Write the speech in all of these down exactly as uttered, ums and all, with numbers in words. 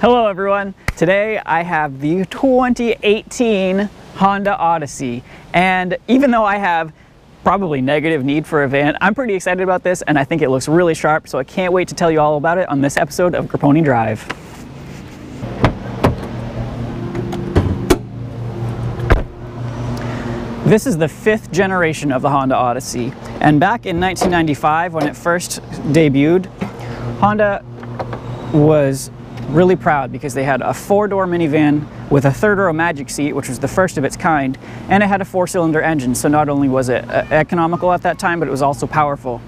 Hello everyone, today I have the twenty eighteen Honda Odyssey, and even though I have probably negative need for a van, I'm pretty excited about this and I think it looks really sharp, so I can't wait to tell you all about it on this episode of Grappone Drive. This is the fifth generation of the Honda Odyssey, and back in nineteen ninety-five when it first debuted, Honda was really proud because they had a four-door minivan with a third-row magic seat, which was the first of its kind, and it had a four-cylinder engine, so not only was it economical at that time, but it was also powerful.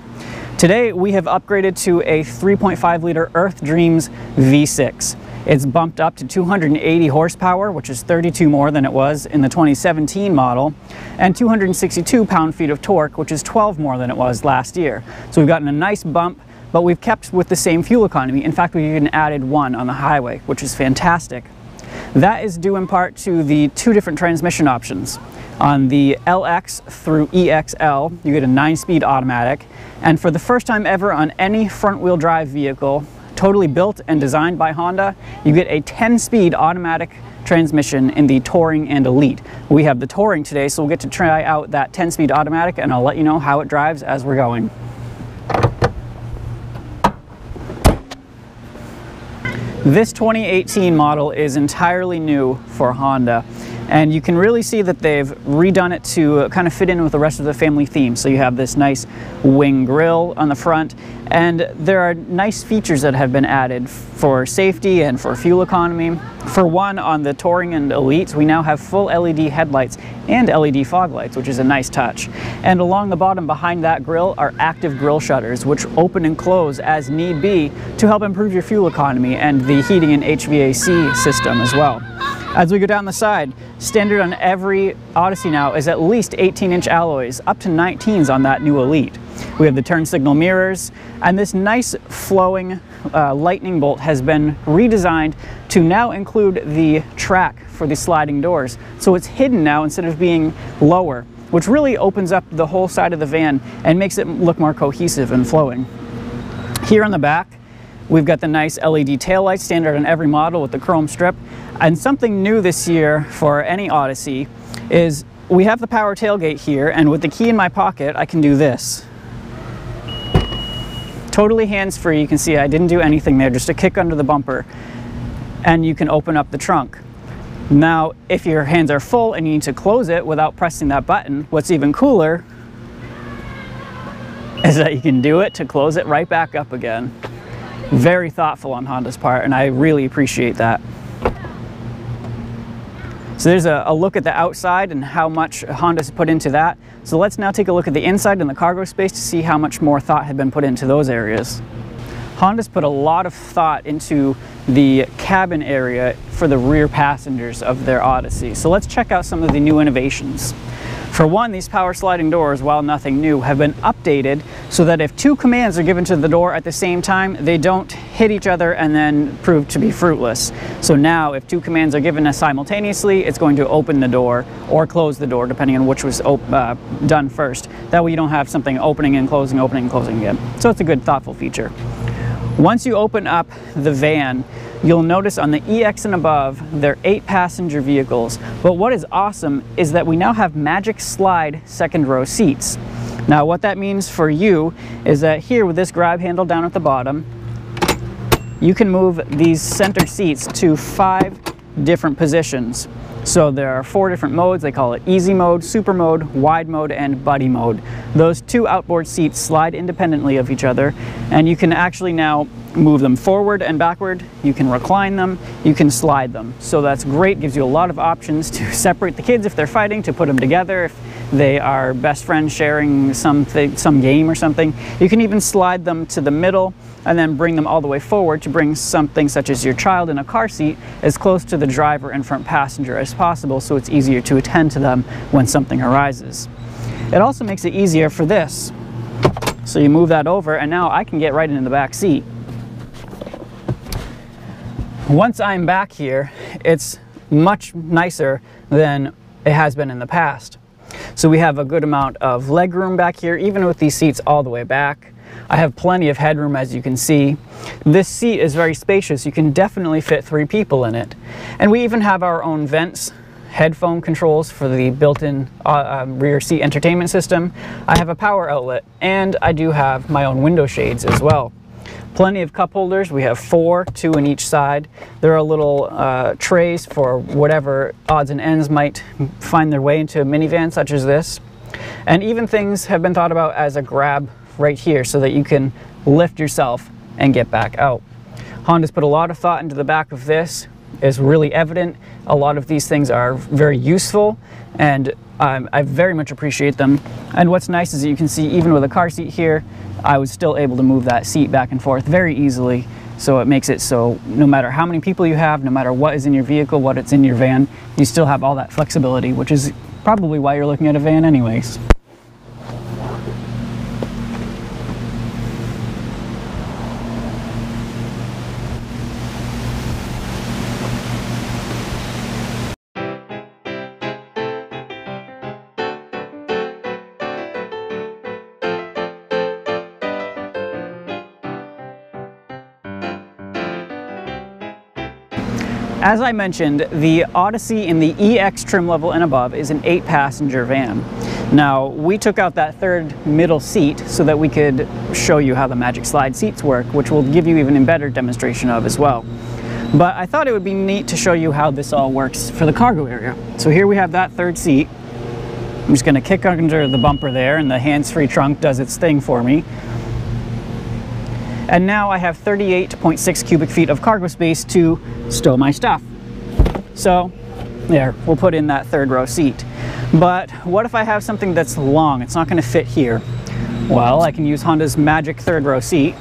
Today we have upgraded to a three point five liter Earth Dreams V six. It's bumped up to two hundred eighty horsepower, which is thirty-two more than it was in the twenty seventeen model, and two hundred sixty-two pound-feet of torque, which is twelve more than it was last year. So we've gotten a nice bump, but we've kept with the same fuel economy. In fact, we even added one on the highway, which is fantastic. That is due in part to the two different transmission options. On the L X through E X L, you get a nine-speed automatic, and for the first time ever on any front-wheel drive vehicle, totally built and designed by Honda, you get a ten-speed automatic transmission in the Touring and Elite. We have the Touring today, so we'll get to try out that ten-speed automatic, and I'll let you know how it drives as we're going. This twenty eighteen model is entirely new for Honda, and you can really see that they've redone it to kind of fit in with the rest of the family theme. So you have this nice wing grille on the front, and there are nice features that have been added for safety and for fuel economy. For one, on the Touring and Elite, we now have full L E D headlights and L E D fog lights, which is a nice touch. And along the bottom behind that grille are active grille shutters, which open and close as need be to help improve your fuel economy, and the heating and H V A C system as well. As we go down the side, standard on every Odyssey now is at least eighteen inch alloys, up to nineteens on that new Elite. We have the turn signal mirrors, and this nice flowing uh, lightning bolt has been redesigned to now include the track for the sliding doors. So it's hidden now instead of being lower, which really opens up the whole side of the van and makes it look more cohesive and flowing. Here on the back, we've got the nice L E D taillights, standard on every model with the chrome strip. And something new this year for any Odyssey is we have the power tailgate here, and with the key in my pocket, I can do this. Totally hands-free. You can see I didn't do anything there, just a kick under the bumper. And you can open up the trunk. Now, if your hands are full and you need to close it without pressing that button, what's even cooler is that you can do it to close it right back up again. Very thoughtful on Honda's part, and I really appreciate that. So there's a, a look at the outside and how much Honda's put into that. So let's now take a look at the inside and the cargo space to see how much more thought had been put into those areas. Honda's put a lot of thought into the cabin area for the rear passengers of their Odyssey. So let's check out some of the new innovations. For one, these power sliding doors, while nothing new, have been updated so that if two commands are given to the door at the same time, they don't hit each other and then prove to be fruitless. So now, if two commands are given simultaneously, it's going to open the door or close the door, depending on which was uh, done first. That way you don't have something opening and closing, opening and closing again. So it's a good, thoughtful feature. Once you open up the van, you'll notice on the E X and above, they're eight passenger vehicles. But what is awesome is that we now have magic slide second row seats. Now what that means for you is that here with this grab handle down at the bottom, you can move these center seats to five different positions. So there are four different modes. They call it easy mode, super mode, wide mode, and buddy mode. Those two outboard seats slide independently of each other, and you can actually now move them forward and backward. You can recline them, you can slide them. So that's great, gives you a lot of options to separate the kids if they're fighting, to put them together if they are best friends sharing something, some game or something. You can even slide them to the middle and then bring them all the way forward to bring something such as your child in a car seat as close to the driver and front passenger as possible, so it's easier to attend to them when something arises. It also makes it easier for this. So you move that over and now I can get right into the back seat. Once I'm back here, it's much nicer than it has been in the past. So we have a good amount of leg room back here, even with these seats all the way back. I have plenty of headroom, as you can see. This seat is very spacious. You can definitely fit three people in it. And we even have our own vents, headphone controls for the built-in uh, um, rear seat entertainment system. I have a power outlet, and I do have my own window shades as well. Plenty of cup holders. We have four, two on each side. There are little uh, trays for whatever odds and ends might find their way into a minivan such as this. And even things have been thought about as a grab right here so that you can lift yourself and get back out. Honda's put a lot of thought into the back of this. It's really evident. A lot of these things are very useful, and um, I very much appreciate them. And what's nice is that you can see even with a car seat here, I was still able to move that seat back and forth very easily. So it makes it so no matter how many people you have, no matter what is in your vehicle, what it's in your van, you still have all that flexibility, which is probably why you're looking at a van anyways. As I mentioned, the Odyssey in the E X trim level and above is an eight passenger van. Now, we took out that third middle seat so that we could show you how the Magic Slide seats work, which we'll give you even a better demonstration of as well. But I thought it would be neat to show you how this all works for the cargo area. So here we have that third seat. I'm just going to kick under the bumper there, and the hands-free trunk does its thing for me. And now I have thirty-eight point six cubic feet of cargo space to stow my stuff. So there, we'll put in that third row seat. But what if I have something that's long? It's not going to fit here. Well, I can use Honda's magic third row seat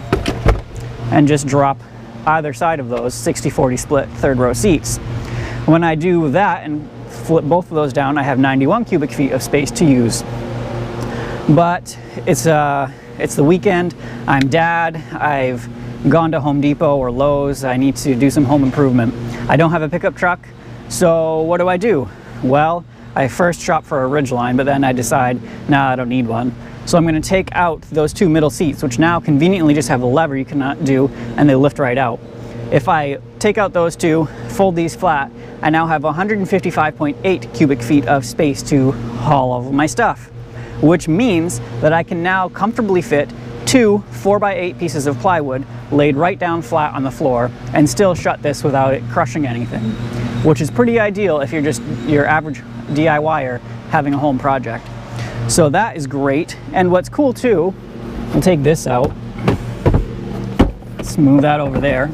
and just drop either side of those sixty forty split third row seats. When I do that and flip both of those down, I have ninety-one cubic feet of space to use. But it's a uh, It's the weekend, I'm dad, I've gone to Home Depot or Lowe's, I need to do some home improvement. I don't have a pickup truck, so what do I do? Well, I first shop for a Ridgeline, but then I decide, nah, I don't need one. So I'm going to take out those two middle seats, which now conveniently just have a lever you cannot do, and they lift right out. If I take out those two, fold these flat, I now have one hundred fifty-five point eight cubic feet of space to haul all of my stuff, which means that I can now comfortably fit two four by eight pieces of plywood laid right down flat on the floor and still shut this without it crushing anything, which is pretty ideal if you're just your average D I Y er having a home project. So that is great. And what's cool too, I'll take this out, let's move that over there,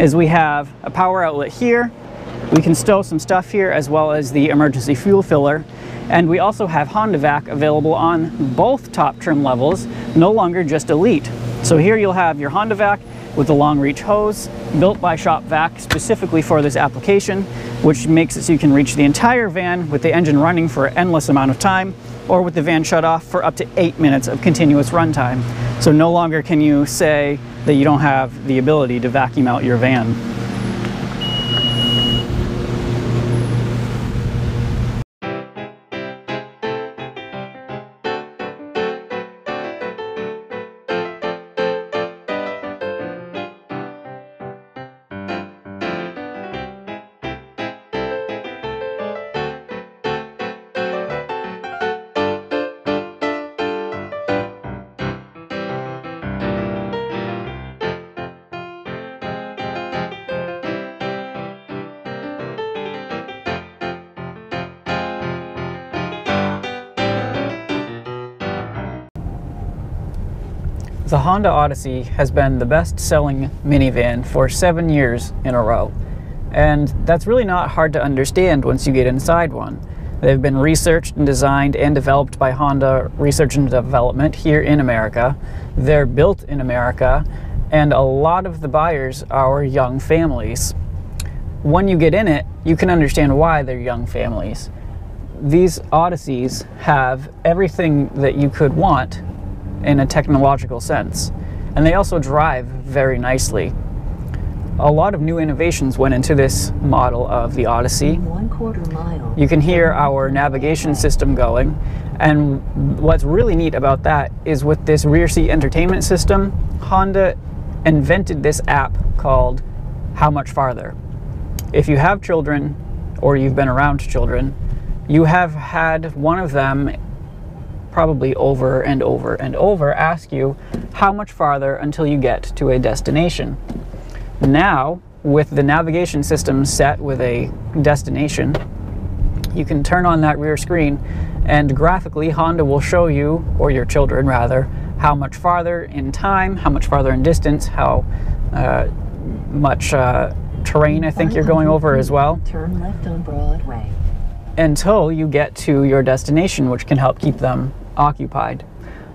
is we have a power outlet here. We can stow some stuff here as well as the emergency fuel filler. And we also have Honda Vac available on both top trim levels, no longer just Elite. So here you'll have your Honda Vac with the long reach hose, built by Shop Vac specifically for this application, which makes it so you can reach the entire van with the engine running for an endless amount of time, or with the van shut off for up to eight minutes of continuous runtime. So no longer can you say that you don't have the ability to vacuum out your van. The Honda Odyssey has been the best-selling minivan for seven years in a row, and that's really not hard to understand once you get inside one. They've been researched and designed and developed by Honda Research and Development here in America. They're built in America, and a lot of the buyers are young families. When you get in it, you can understand why they're young families. These Odysseys have everything that you could want in a technological sense, and they also drive very nicely. a lot of new innovations went into this model of the Odyssey. One quarter mile. You can hear our navigation system going, and what's really neat about that is with this rear seat entertainment system, Honda invented this app called How Much Farther. If you have children or you've been around children, you have had one of them probably over and over and over ask you how much farther until you get to a destination. Now, with the navigation system set with a destination, you can turn on that rear screen and graphically Honda will show you, or your children rather, how much farther in time, how much farther in distance, how uh, much uh, terrain I think you're going over as well. Turn left on Broadway. Until you get to your destination, which can help keep them occupied.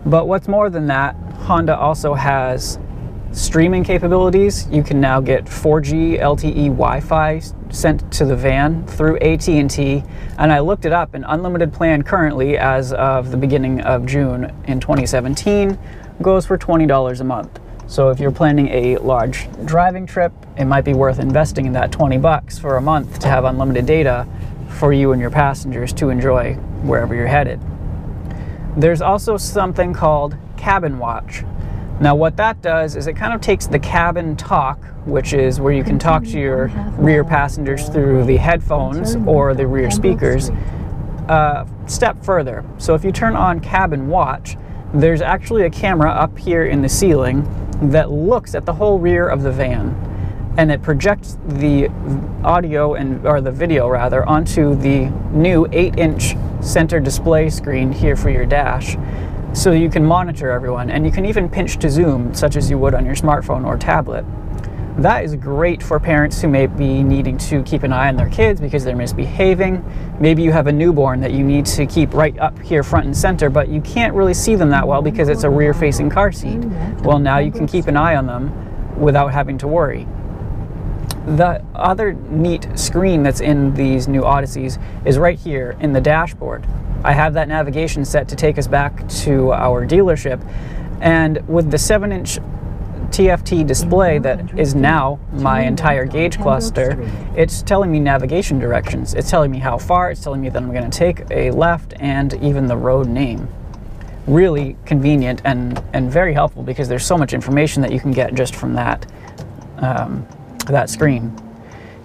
But what's more than that, Honda also has streaming capabilities. You can now get four G L T E Wi-Fi sent to the van through A T and T, and I looked it up. An unlimited plan currently, as of the beginning of June in twenty seventeen, goes for twenty dollars a month. So if you're planning a large driving trip, it might be worth investing in that twenty bucks for a month to have unlimited data for you and your passengers to enjoy wherever you're headed. There's also something called Cabin Watch. Now what that does is it kind of takes the cabin talk, which is where you can talk to your rear passengers through the headphones or the rear speakers, a step further. So if you turn on Cabin Watch, there's actually a camera up here in the ceiling that looks at the whole rear of the van, and it projects the audio and or the video rather onto the new eight inch center display screen here for your dash. So you can monitor everyone, and you can even pinch to zoom, such as you would on your smartphone or tablet. That is great for parents who may be needing to keep an eye on their kids because they're misbehaving. Maybe you have a newborn that you need to keep right up here front and center, but you can't really see them that well because it's a rear-facing car seat. Well, now you can keep an eye on them without having to worry. The other neat screen that's in these new Odysseys is right here in the dashboard. I have that navigation set to take us back to our dealership, and with the seven inch T F T display that is now my entire gauge cluster, it's telling me navigation directions. It's telling me how far, it's telling me that I'm going to take a left, and even the road name. Really convenient and, and very helpful because there's so much information that you can get just from that, um, that screen.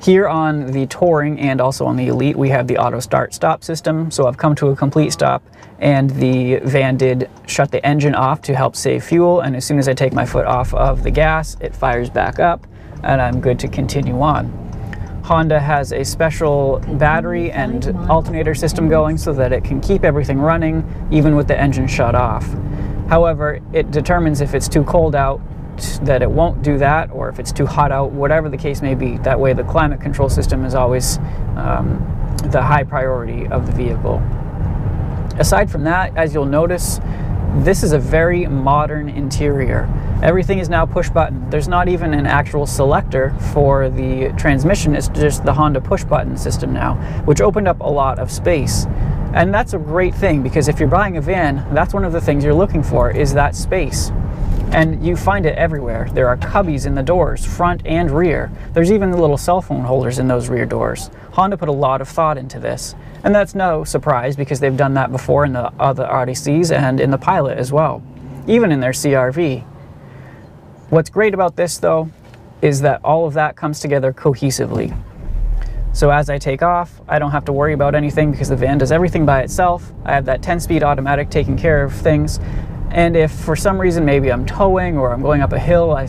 Here on the Touring and also on the Elite, we have the auto start stop system. So I've come to a complete stop and the van did shut the engine off to help save fuel. And as soon as I take my foot off of the gas, it fires back up and I'm good to continue on. Honda has a special battery and alternator system going so that it can keep everything running even with the engine shut off. However, it determines if it's too cold out that it won't do that, or if it's too hot out, whatever the case may be. That way the climate control system is always um, the high priority of the vehicle. Aside from that, as you'll notice, this is a very modern interior. Everything is now push button. There's not even an actual selector for the transmission, it's just the Honda push button system now, which opened up a lot of space. And that's a great thing, because if you're buying a van, that's one of the things you're looking for, is that space. And you find it everywhere. There are cubbies in the doors, front and rear. There's even little cell phone holders in those rear doors. Honda put a lot of thought into this. And that's no surprise because they've done that before in the other Odysseys and in the Pilot as well, even in their C R V. What's great about this though is that all of that comes together cohesively. So as I take off, I don't have to worry about anything because the van does everything by itself. I have that ten speed automatic taking care of things. And if for some reason maybe I'm towing or I'm going up a hill, I,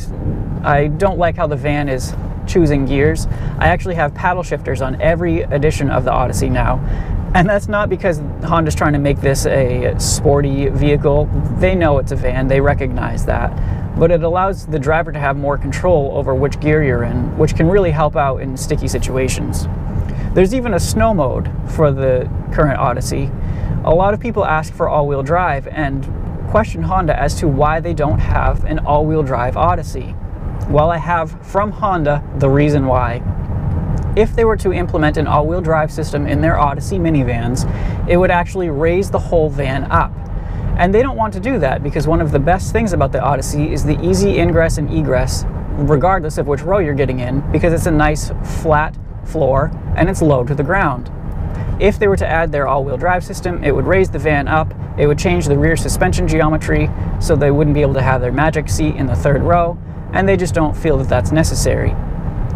I don't like how the van is choosing gears. I actually have paddle shifters on every edition of the Odyssey now. And that's not because Honda's trying to make this a sporty vehicle. They know it's a van, they recognize that. But it allows the driver to have more control over which gear you're in, which can really help out in sticky situations. There's even a snow mode for the current Odyssey. A lot of people ask for all-wheel drive and question Honda as to why they don't have an all-wheel drive Odyssey. Well, I have from Honda the reason why. If they were to implement an all-wheel drive system in their Odyssey minivans, it would actually raise the whole van up. And they don't want to do that because one of the best things about the Odyssey is the easy ingress and egress regardless of which row you're getting in, because it's a nice flat floor and it's low to the ground. If they were to add their all-wheel drive system, it would raise the van up, it would change the rear suspension geometry so they wouldn't be able to have their magic seat in the third row, and they just don't feel that that's necessary.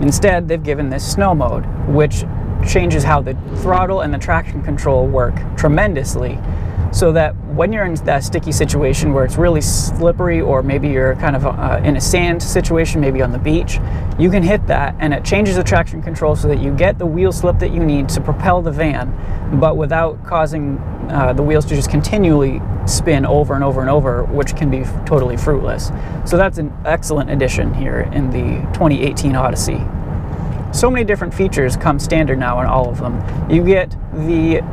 Instead, they've given this snow mode, which changes how the throttle and the traction control work tremendously, so that when you're in that sticky situation where it's really slippery, or maybe you're kind of uh, in a sand situation, maybe on the beach, you can hit that and it changes the traction control so that you get the wheel slip that you need to propel the van, but without causing uh, the wheels to just continually spin over and over and over, which can be totally fruitless. So that's an excellent addition here in the twenty eighteen Odyssey. So many different features come standard now in all of them. You get the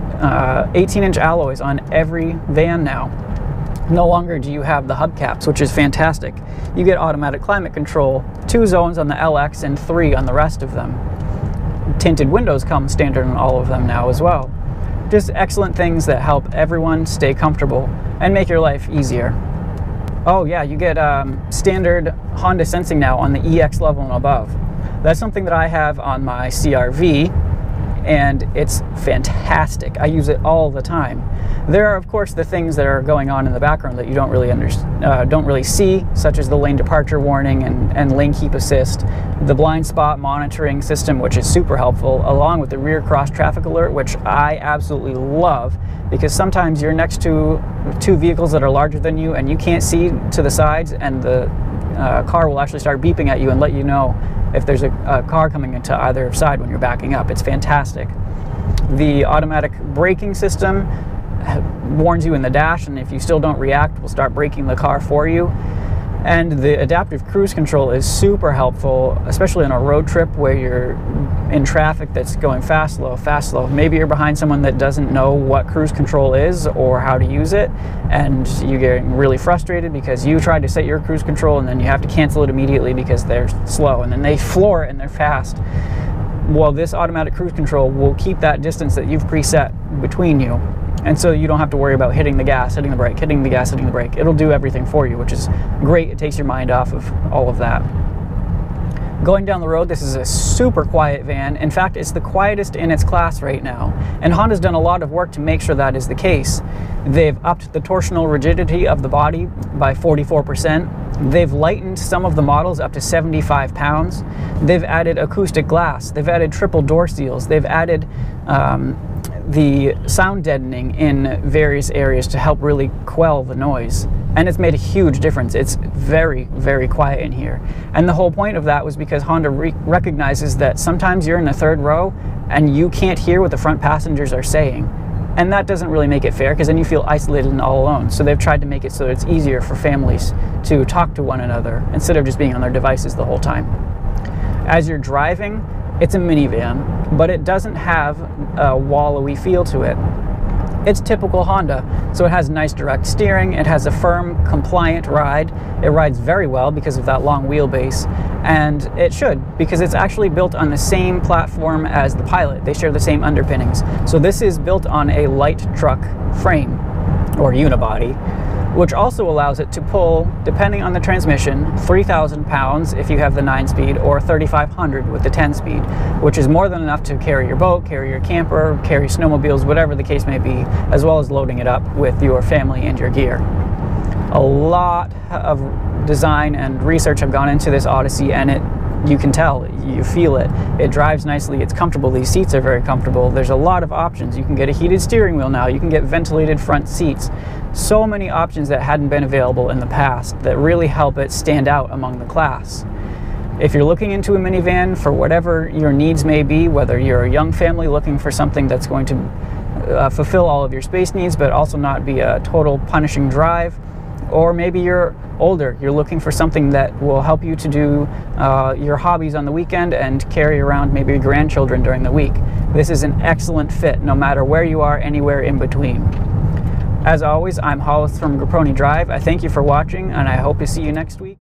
eighteen inch uh, alloys on every van now. No longer do you have the hubcaps, which is fantastic. You get automatic climate control, two zones on the L X and three on the rest of them. Tinted windows come standard on all of them now as well. Just excellent things that help everyone stay comfortable and make your life easier. Oh yeah, you get um, standard Honda Sensing now on the E X level and above. That's something that I have on my C R V, and it's fantastic. I use it all the time. There are, of course, the things that are going on in the background that you don't really under, uh, don't really see, such as the lane departure warning and, and lane keep assist, the blind spot monitoring system, which is super helpful, along with the rear cross traffic alert, which I absolutely love, because sometimes you're next to two vehicles that are larger than you and you can't see to the sides, and the uh, car will actually start beeping at you and let you know if there's a, a car coming into either side when you're backing up. It's fantastic. The automatic braking system warns you in the dash, and if you still don't react, we'll start braking the car for you. And the adaptive cruise control is super helpful, especially on a road trip where you're in traffic that's going fast, slow, fast, slow. Maybe you're behind someone that doesn't know what cruise control is or how to use it, and you get really frustrated because you tried to set your cruise control and then you have to cancel it immediately because they're slow, and then they floor it and they're fast. Well, this automatic cruise control will keep that distance that you've preset between you. And so you don't have to worry about hitting the gas, hitting the brake, hitting the gas, hitting the brake. It'll do everything for you, which is great. It takes your mind off of all of that. Going down the road, this is a super quiet van. In fact, it's the quietest in its class right now. And Honda's done a lot of work to make sure that is the case. They've upped the torsional rigidity of the body by forty-four percent. They've lightened some of the models up to seventy-five pounds. They've added acoustic glass. They've added triple door seals. They've added um, the sound deadening in various areas to help really quell the noise, and it's made a huge difference. It's very, very quiet in here, and the whole point of that was because Honda re recognizes that sometimes you're in the third row and you can't hear what the front passengers are saying, and that doesn't really make it fair, because then you feel isolated and all alone. So they've tried to make it so that it's easier for families to talk to one another instead of just being on their devices the whole time. As you're driving, it's a minivan, but it doesn't have a wallowy feel to it. It's typical Honda, so it has nice direct steering, it has a firm, compliant ride, it rides very well because of that long wheelbase, and it should, because it's actually built on the same platform as the Pilot. They share the same underpinnings. So this is built on a light truck frame, or unibody, which also allows it to pull, depending on the transmission, three thousand pounds if you have the nine speed, or thirty-five hundred with the ten speed, which is more than enough to carry your boat, carry your camper, carry snowmobiles, whatever the case may be, as well as loading it up with your family and your gear. A lot of design and research have gone into this Odyssey, and it you can tell, you feel it. It drives nicely, it's comfortable, these seats are very comfortable. There's a lot of options. You can get a heated steering wheel now, you can get ventilated front seats. So many options that hadn't been available in the past that really help it stand out among the class. If you're looking into a minivan for whatever your needs may be, whether you're a young family looking for something that's going to uh, fulfill all of your space needs but also not be a total punishing drive, or maybe you're older, you're looking for something that will help you to do uh, your hobbies on the weekend and carry around maybe grandchildren during the week. This is an excellent fit no matter where you are, anywhere in between. As always, I'm Hollis from Grappone Drive. I thank you for watching, and I hope to see you next week.